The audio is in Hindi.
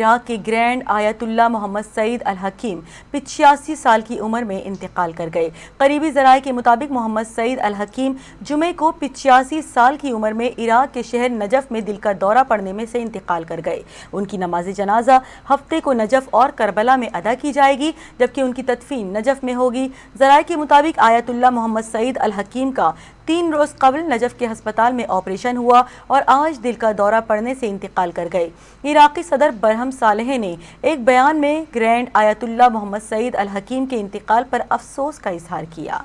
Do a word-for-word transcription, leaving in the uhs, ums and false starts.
इराक़ के grand Ayatollah Mohammad Saeed al Hakim पिचासी साल की उम्र में इंतकाल कर गए। करीबी ज़राए के मुताबिक मोहम्मद सईद अल हकीम जुमे को पिचासी साल की उम्र में इराक़ के शहर नजफ़ में दिल का दौरा पड़ने में से इंतकाल कर गए। उनकी नमाज जनाजा हफ्ते को नजफ़ और करबला में अदा की जाएगी, जबकि उनकी तदफीन नजफ़ में होगी। ज़राए के मुताबिक Ayatollah Mohammad Saeed al Hakim का तीन रोज़ कबल नजफ़ के हस्पताल में ऑपरेशन हुआ और आज दिल का दौरा पड़ने से इंतकाल कर गए। इराक़ी सदर बरहम सालेह ने एक बयान में grand Ayatollah Mohammad Saeed al Hakim के इंतकाल पर अफसोस का इजहार किया।